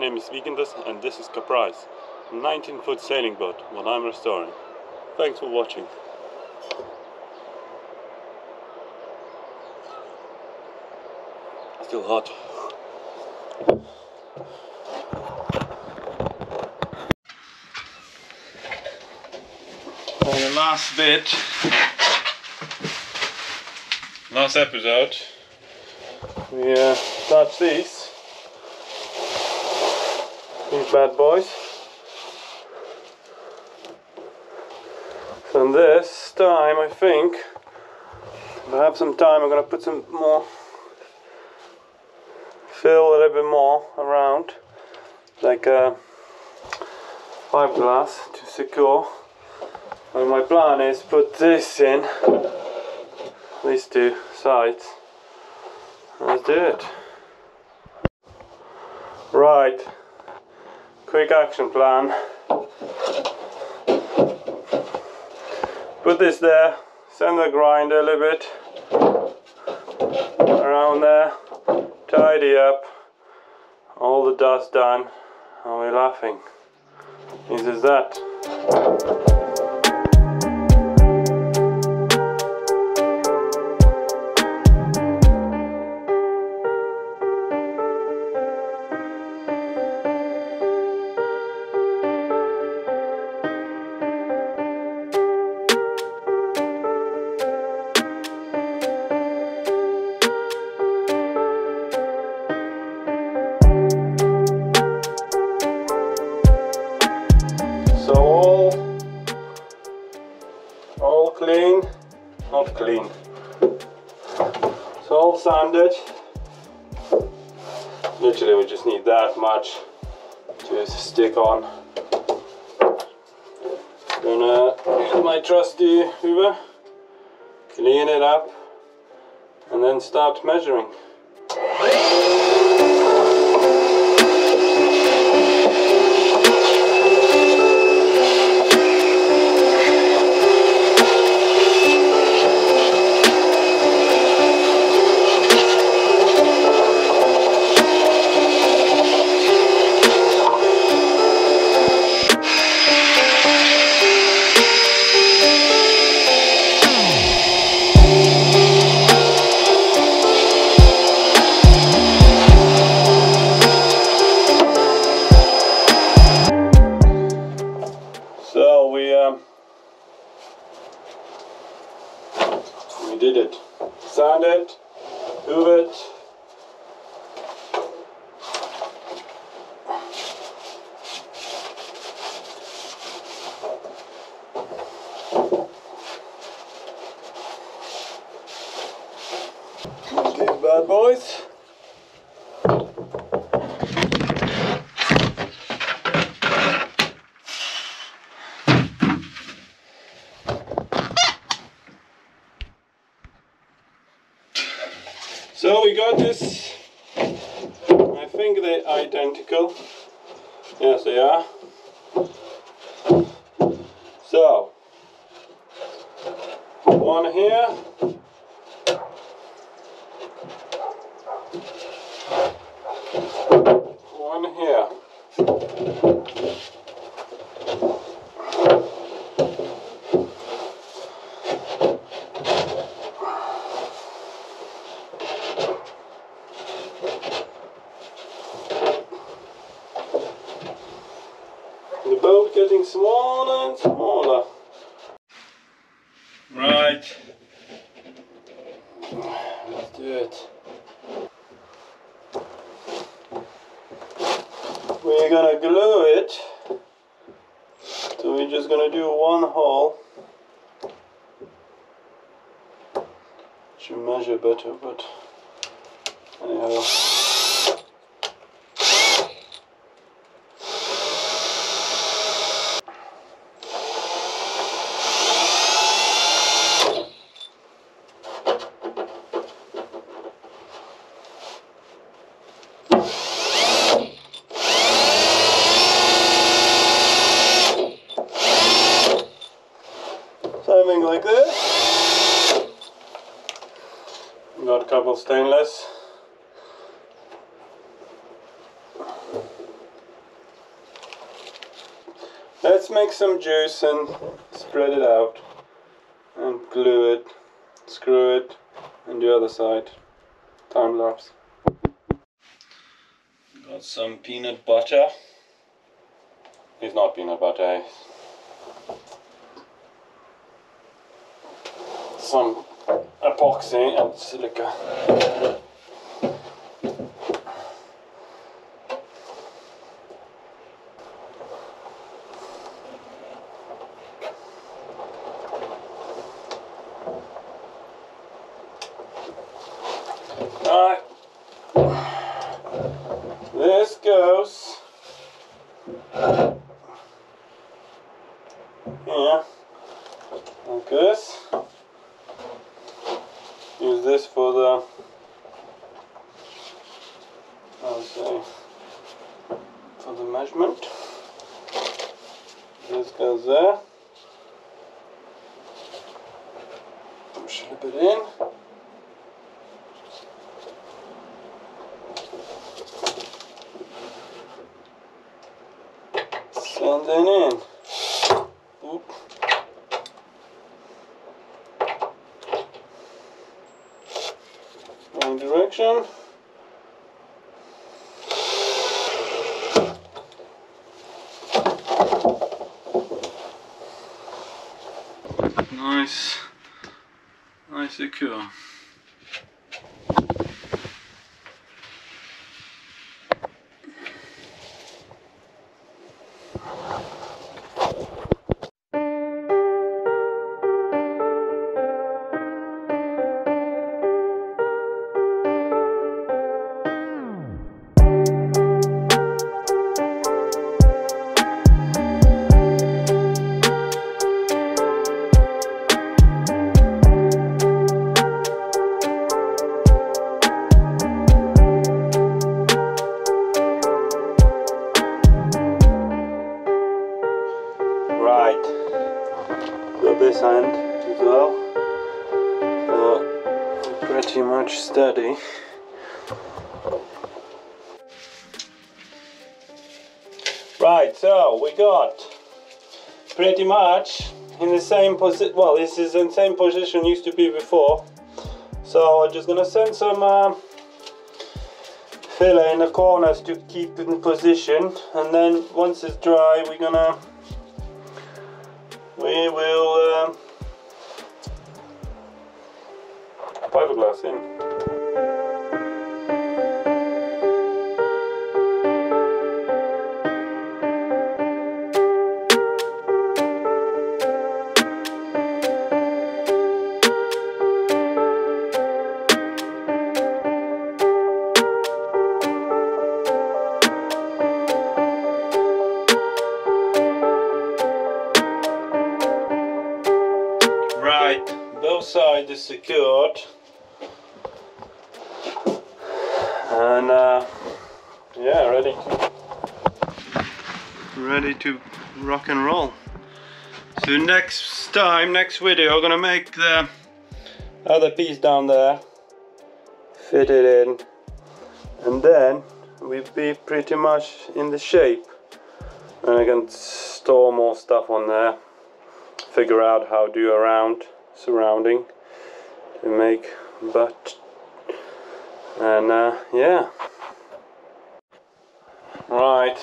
My name is Vikindas and this is Caprice, a 19-foot sailing boat that I'm restoring. Thanks for watching. Still hot. And the last bit, last episode, we touched these bad boys, and this time I think, if I have some time, I'm gonna put some more, fill a little bit more around, like fiberglass to secure. And my plan is put this in, these two sides. Let's do it. Right, quick action plan. Put this there, send the grinder a little bit around there, tidy up, all the dust done, and we're laughing. This is that. It's all sanded. Literally we just need that much to stick on. Gonna use my trusty Hoover, clean it up, and then start measuring. We did it. Sand it, move it. These bad boys. So we got this, I think they're identical, yes they are. So, one here, one here. Getting smaller and smaller. Right. Let's do it. We're gonna glue it. So we're just gonna do one hole to measure better, but anyhow. Something like this. Got a couple stainless. Let's make some juice and spread it out and glue it, screw it, and the other side. Time lapse. Got some peanut butter. It's not peanut butter. Some epoxy and silica. Alright, this goes here, like this. Use this for the, I'll say, for the measurement. This goes there. Push it a bit in. Send it in. Oop. Wrong direction. Nice, nice secure. This hand as well, pretty much steady. Right, so we got pretty much in the same position. Well, this is in the same position used to be before. So I'm just gonna send some filler in the corners to keep it in position, and then once it's dry, we're gonna. We will fiberglass in. Both sides is secured, and yeah, ready to rock and roll. So next video I'm gonna make the other piece down there, fit it in, and then we'll be pretty much in the shape, and I can store more stuff on there, figure out how to do around surrounding to make butt, and yeah. Right,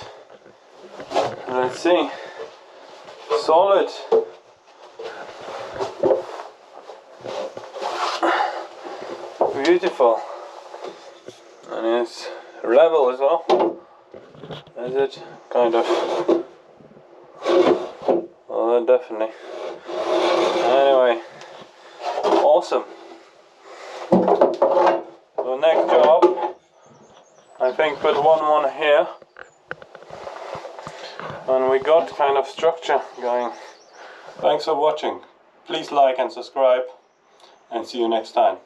let's see. Solid. Beautiful. And it's level as well. Is it? Kind of. Well, definitely. Anyway. Awesome. So next job, I think put one here, and we got kind of structure going. Thanks for watching. Please like and subscribe, and see you next time.